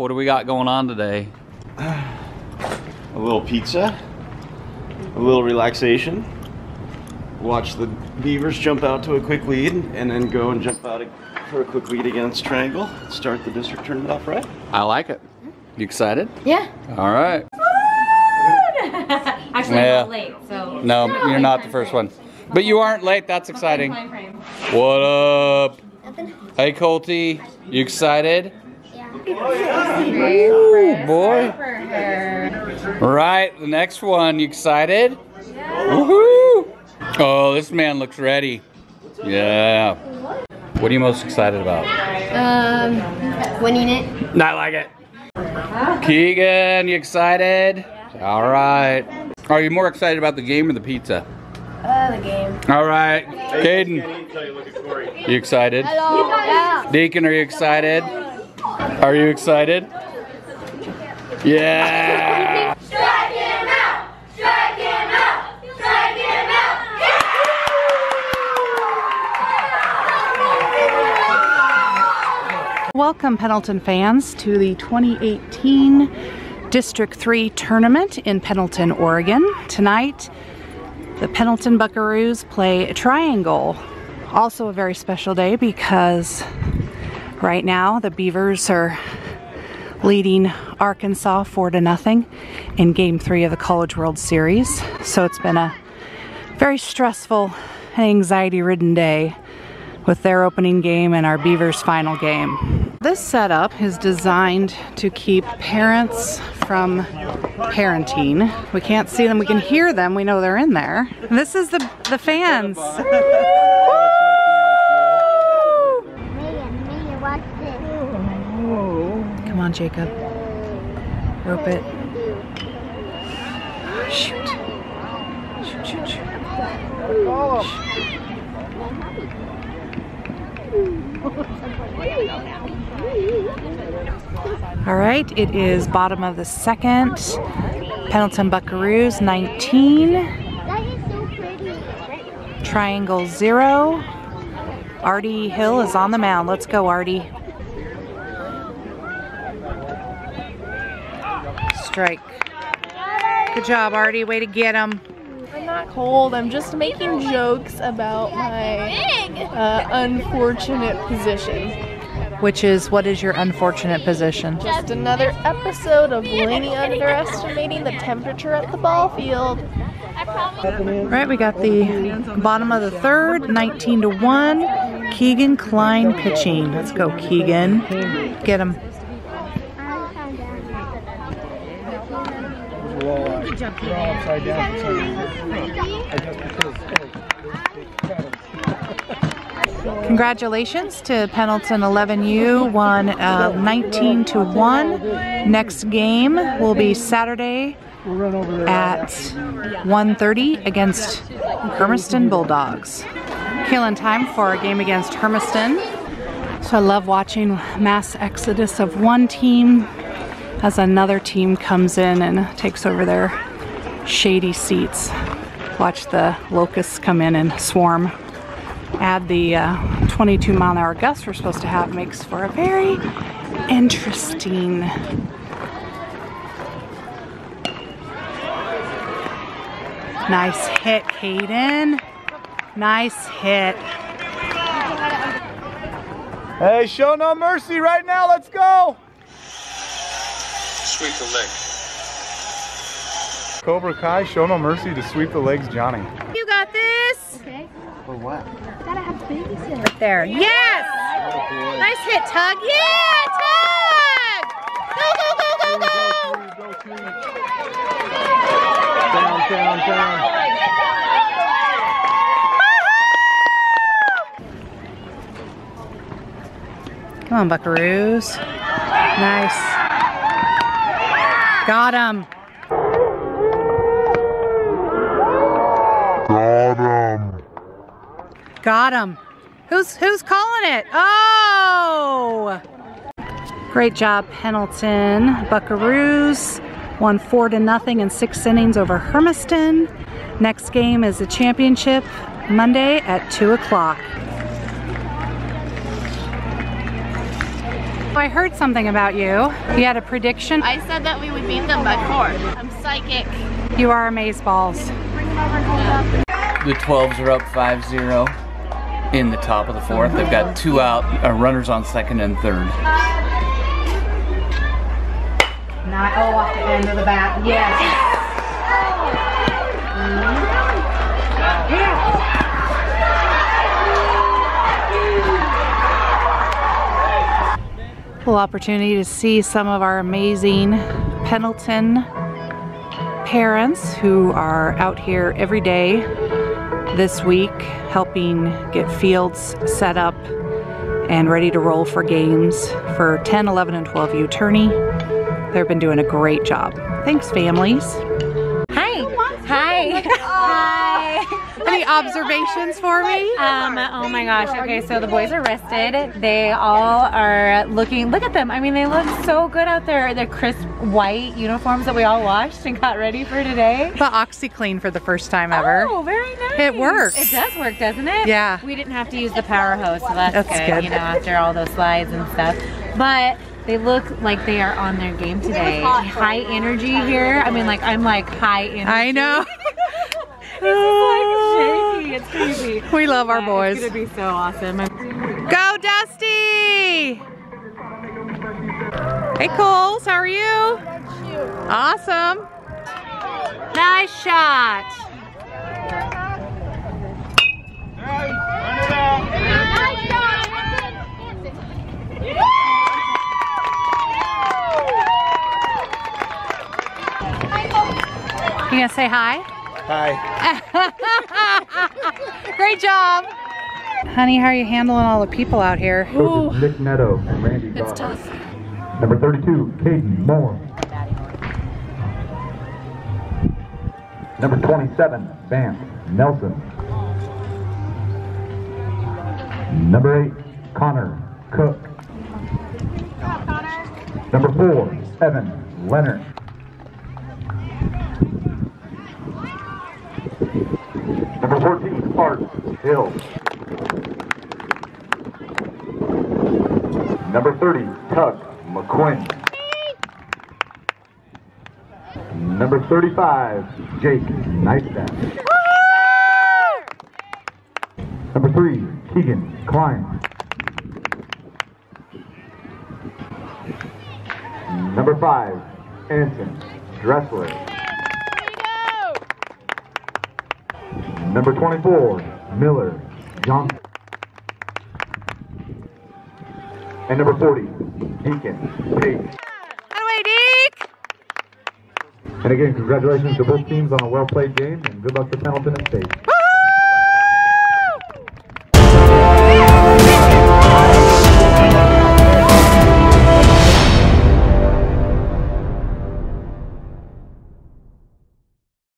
What do we got going on today? A little pizza, a little relaxation, watch the Beavers jump out to a quick lead, and then go and jump out for a quick lead against Triangle. Start the district tournament off right. I like it. You excited? Yeah. All right. Actually, yeah. I'm not late, so. No, you're not the first one. But you aren't late, that's exciting. What up? Nothing. Hey, Colty, you excited? Yeah. Oh, yeah. Oh, boy. Right, the next one, you excited? Yeah. Woohoo! Oh, this man looks ready. Yeah. What are you most excited about? Winning it. Not like it. Keegan, you excited? Yeah. All right. Are you more excited about the game or the pizza? The game. All right, okay. Caden, you excited? Hello. Yeah. Deacon, are you excited? Are you excited? Yeah! Strike him out! Strike him out! Strike him out! Yeah! Welcome, Pendleton fans, to the 2018 District 3 tournament in Pendleton, Oregon. Tonight, the Pendleton Buckaroos play Triangle. Also a very special day because right now the Beavers are leading Arkansas 4-0 in Game 3 of the College World Series. So it's been a very stressful and anxiety-ridden day with their opening game and our Beavers' final game. This setup is designed to keep parents from parenting. We can't see them, we can hear them, we know they're in there. And this is the fans. Woo! Come on, Jacob. Rope it. Shoot. Shoot, shoot, shoot. Shoot. All right, it is bottom of the second. Pendleton Buckaroos 19. Triangle 0. Artie Hill is on the mound. Let's go, Artie. Strike. Good job, Artie. Way to get him. I'm not cold, I'm just making jokes about my unfortunate position. Which is, what is your unfortunate position? Just another episode of Lainey underestimating the temperature at the ball field. All right, we got the bottom of the third, 19-1. Keegan Klein pitching. Let's go, Keegan. Get him. Congratulations to Pendleton 11U, won 19-1. Next game will be Saturday at 1:30 against Hermiston Bulldogs. Killing time for our game against Hermiston. So I love watching mass exodus of one team as another team comes in and takes over their shady seats. Watch the locusts come in and swarm. Add the 22-mile-an-hour gusts we're supposed to have, makes for a very interesting. Nice hit, Caden. Nice hit. Hey, show no mercy right now, let's go. Sweep the leg. Cobra Kai, show no mercy to sweep the legs, Johnny. You got this. Okay. For what? Gotta have the babysitter. Right there. Yes. Oh, nice hit, Tug. Yeah, Tug. Go, go, go, go, go. Go, go, go, go. Down, down, down. Come on, Buckaroos. Nice. Got him. Got him. Got him. Who's calling it? Oh! Great job, Pendleton Buckaroos. Won 4-0 in 6 innings over Hermiston. Next game is the championship Monday at 2 o'clock. I heard something about you. You had a prediction? I said that we would beat them by 4. I'm psychic. You are amazeballs. The 12s are up 5-0 in the top of the 4th. They've got 2 out, runners on 2nd and 3rd. Not all off the end of the bat. Yes. Little opportunity to see some of our amazing Pendleton parents who are out here every day this week helping get fields set up and ready to roll for games for 10, 11, and 12U tourney. They've been doing a great job. Thanks, families. Any observations for me? Oh my gosh, okay, so the boys are rested. They all are looking, look at them. I mean, they look so good out there. They're crisp white uniforms that we all washed and got ready for today. The OxyClean for the first time ever. Oh, very nice. It works. It does work, doesn't it? Yeah. We didn't have to use the power hose, so that's good. You know, after all those slides and stuff. But they look like they are on their game today. High energy here. I mean, like, I'm like high energy. I know. It's crazy. We love our boys. It's gonna be so awesome. Go Dusty! Hey Coles, how are you? Awesome. Nice shot. Nice shot. You gonna say hi? Hi. Great job. Honey, how are you handling all the people out here? Nick Netto and Randy It's tough. Number 32, Caden Moore. Number 27, Vance Nelson. Number 8, Connor Cook. Number 4, Evan Leonard. Number 14, Artie Hill. Number 30, Tug McQuinn. Number 35, Jake Neistat. Number 3, Keegan Klein. Number 5, Anson Dressler. Number 24, Miller Johnson. And number 40, Deacon Page. That way, Deke! And again, congratulations to both teams on a well-played game, and good luck to Pendleton and State.